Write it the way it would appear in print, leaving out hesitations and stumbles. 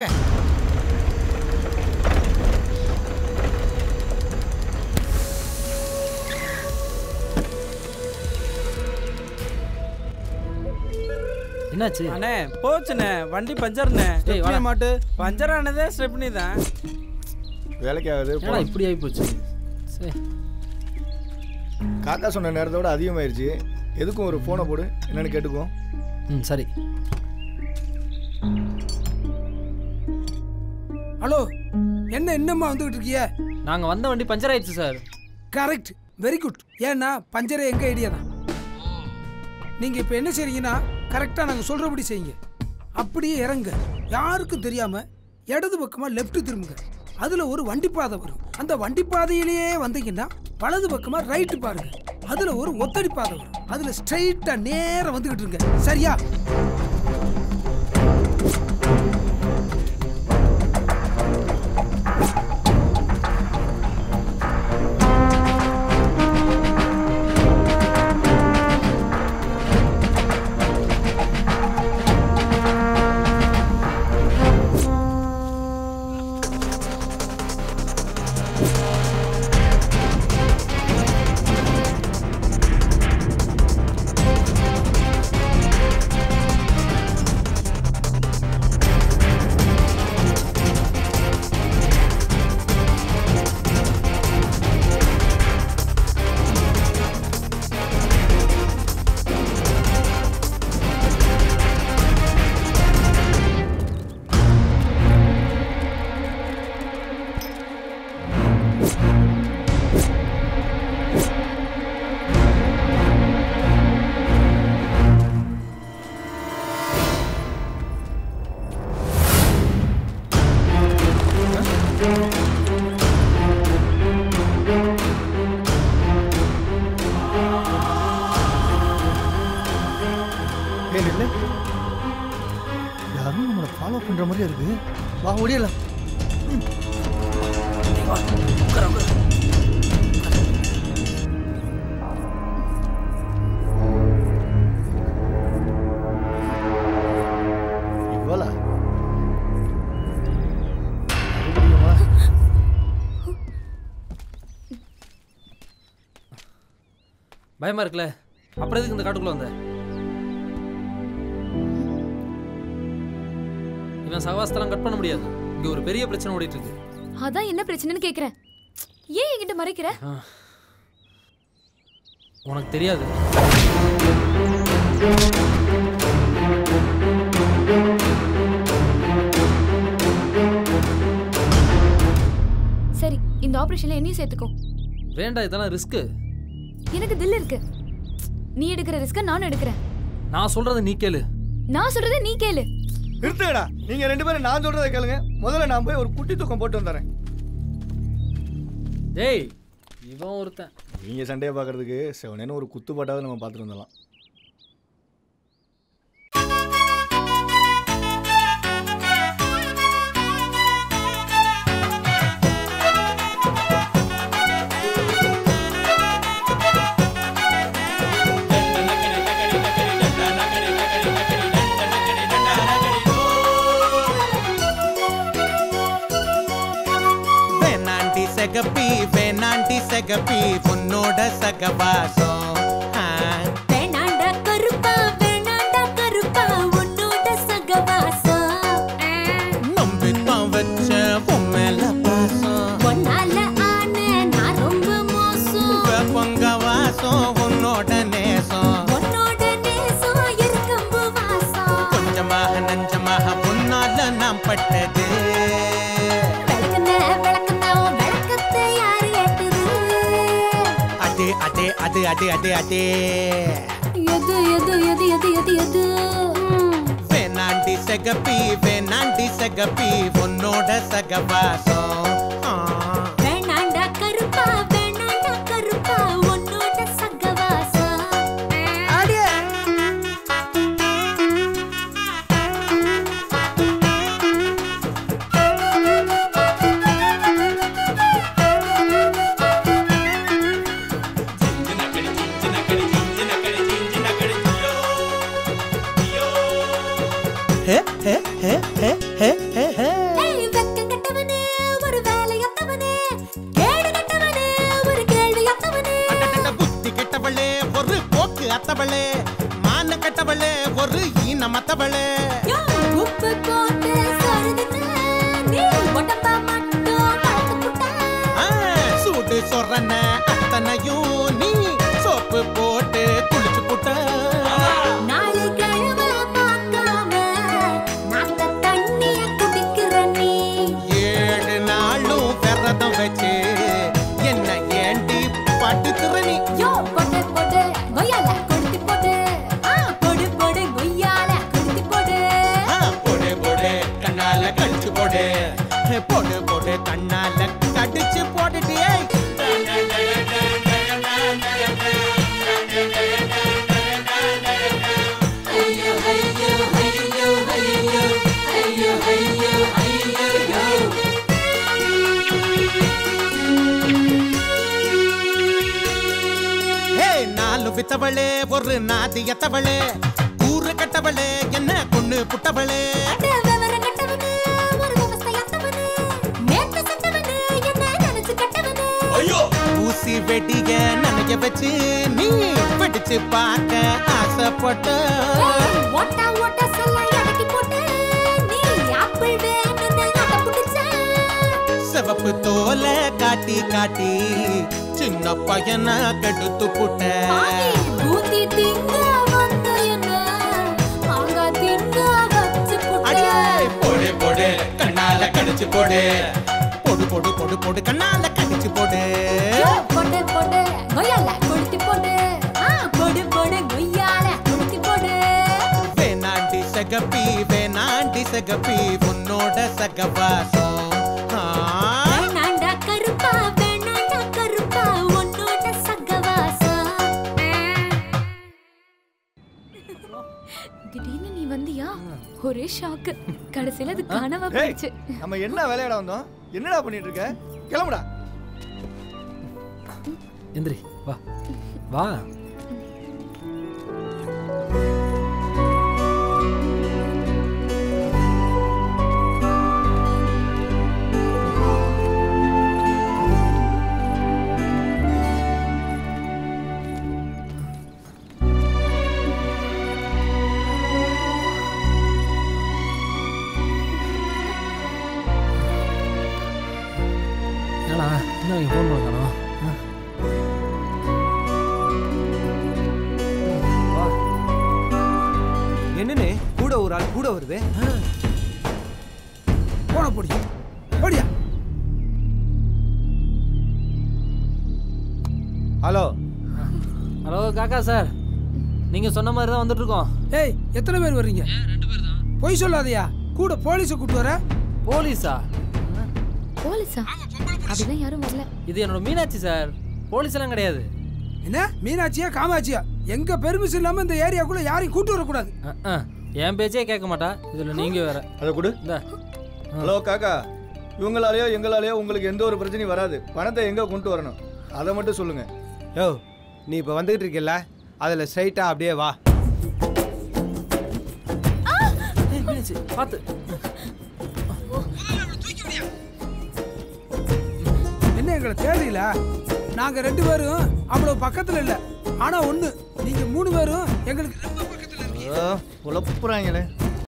என்னாச்சு அண்ணே? போச்சுண்ணே, வண்டி பஞ்சர்ண்ணே. மாட்டு பஞ்சர் ஆனதே ஸ்டெப்னி தான், வேலைக்கு ஆகுது. இப்படி ஆகி போச்சு. சரி, காக்கா சொன்ன நேரத்தோட அதிகமாயிருச்சு. எதுக்கும் ஒரு ஃபோனை போடு, என்னன்னு கேட்டுக்குவோம். ம், சரி. ஹலோ, என்ன இன்னும்மா வந்துகிட்டு இருக்கிய? நாங்கள் வந்த வண்டி பஞ்சர் ஆயிடுச்சு சார். Correct, very good. ஏன்னா பஞ்சரே எங்கள் ஐடியா தான். நீங்கள் இப்போ என்ன செய்றீங்கன்னா, கரெக்டாக நாங்கள் சொல்கிறபடி செய்யுங்க. அப்படியே இறங்க, யாருக்கும் தெரியாமல் இடது பக்கமாக லெஃப்ட்டு திரும்புங்க. அதில் ஒரு வண்டிப்பாதை வரும். அந்த வண்டிப்பாதையிலேயே வந்தீங்கன்னா வலது பக்கமாக ரைட்டு பாருங்கள், அதில் ஒரு ஒத்தடி பாதை வரும். அதில் ஸ்ட்ரைட்டாக நேராக வந்துக்கிட்டு இருங்க, சரியா? பயமா இருக்குல்ல, அப்புறம் எதுக்கு இந்த காட்டுக்குள்ள வந்த? இவன் சகவாசத்தெல்லாம் கட் பண்ண முடியாது. இங்க ஒரு பெரிய பிரச்சனை ஓடிட்டு இருக்கு. அதான் என்ன பிரச்சனைன்னு கேக்குறேன். ஏன் என்கிட்ட மறைக்கிற? உனக்கு தெரியாது. சரி, இந்த ஆபரேஷன்ல என்னையும் சேர்த்துக்கோ. வேண்டாம், இதெல்லாம் ரிஸ்க். எனக்கு தில் இருக்கு. நீ எடுக்கிற ரிஸ்க நான் எடுக்கிறேன். நான் சொல்றத நீ கேளு. நான் சொல்றத நீ கேளு. இருந்துடா, நீங்க ரெண்டு பேரும் நான் சொல்றத கேளுங்க. முதல்ல நான் போய் ஒரு குட்டி தூக்கம் போட்டு வந்தறேன். டேய், இவன் ஒருத்தன். நீங்க சண்டைய பாக்குறதுக்கு செவனேன்னு ஒரு குத்து பாட்டாவது நம்ம பாத்துட்டு வந்தலாம். சகப்பி வேணாண்டி சகப்பி பொன்னோட சகவாசம். வேணாண்டா கருப்பா, வேணாண்டா கருப்பா உன்னோட சகவாசம். நம்பி தான் வச்ச பொம்மேல பாசம், பொன்னால ஆன நான் ரொம்ப மோசம். பொங்க வாசம் உன்னோட நேசம், உன்னோட நேசம் இருக்கம்பு வாசம். கொஞ்சமாக நஞ்சமாக பொன்னால நாம் பட்டது. அது அது அது அது எது எது எது எது எது எது? வேணாண்டி சகப்பி, வேணாண்டி சகப்பி உன்னோட சகவாசம். வேணாண்டா கருப்பா, வேணாண்டா கருப்பா உன்னோட சகவாசம். Hey, hey, hey, hey, hey, hey, hey. பார்த்தவளே மான கட்டவளே ஒரு ஈன மத்தவளே உப்பு போட்டு சொருதுட்டு நீ ஒட்டப்பா மட்டும் பார்த்துட்டா சூடு சொரண அத்தனையும் நீ சோப்பு போட்டு குளிச்சு போட்ட நாளை கழுவ பார்க்காம நாக்க தண்ணிய குடிக்கிற நீ 7 நாளும் விரதம் வச்சு என்ன ஏண்டி பட்டுக்கிற நீ போடு போடு கண்ணால கடிச்சு போட்டுட்டியே நாலு வித்தவளே ஒரு நாதி எத்தவளே ஊரு கட்டவளே என்ன கொண்டு புட்டவளே ஊசி வெடிய நனைய வச்சு நீ வெடிச்சு பார்க்க ஆசைப்பட்ட ஓட்ட ஓட்ட சொல்ல எடக்கி போட்டு நீ ஆப்பிள் வேணும்னு அடம் பிடிச்ச சிவப்பு தோல காட்டி காட்டி சின்ன பையனை கெடுத்து புட்ட ஊத்தி திங்க வந்த என்ன ஆங்கா திங்க வச்சு புட்ட போடு போடு கண்ணால கடிச்சு போடு போடு போடு போடு போடு கண்ணால கடிச்சு போடு போடு போடு கொய்யால கொளுத்தி போடு போடு போடு கொய்யால கொளுத்தி போடு வேணாண்டி சகப்பி உன்னோட சகவாசம் வேணாண்டா கருப்பா வேணாண்டா கருப்பா உன்னோட சகவாசம். திடீர்னு நீ வந்தியா ஒரே ஷாக்கு கடைசியில அது கனவா போச்சு. நம்ம என்ன விளையாட வந்தோம் என்னடா பண்ணிட்டு இருக்க கிளம்புடா எந்திரி வா வா சார் நீங்க சொன்ன மாதிரி தான் வந்துட்டு இருக்கோம். ஏய் எத்தனை பேர் வர்றீங்க? 2 பேர் தான். போய் சொல்லாதயா கூட போலீஸ் கூட்டி வர. போலீஸா? போலீஸா? அதுதான் யாரும் வரல. இது என்னோட மீனாட்சி சார். போலீஸ் எல்லாம் கிடையாது. என்ன மீனாட்சியா காமாட்சியா? எங்க பெர்மிஷன் இல்லாம இந்த ஏரியாக்குள்ள யாரையும் கூட்டி வர கூடாது. என் பேச்சே கேட்க மாட்டா இதுல நீங்க வேற. அத கொடு. ஹலோ காக்கா இவங்களாலயோ எங்களாலயோ உங்களுக்கு எந்த ஒரு பிரச்சனையும் வராது. பணத்தை எங்க கொண்டு வரணும் அதை மட்டும் சொல்லுங்க. யோ நீ இப்ப வந்துட்டு இருக்கல அதுல ஸ்ட்ரைட்டா அப்படியே வா. என்ன எங்களை தேடல? நாங்க 2 பேரும் அவ்வளவு பக்கத்துல இல்ல. ஆனா ஒண்ணு நீங்க 3 பேரும் எங்களுக்கு ரொம்ப பக்கத்துல இருக்கீங்க.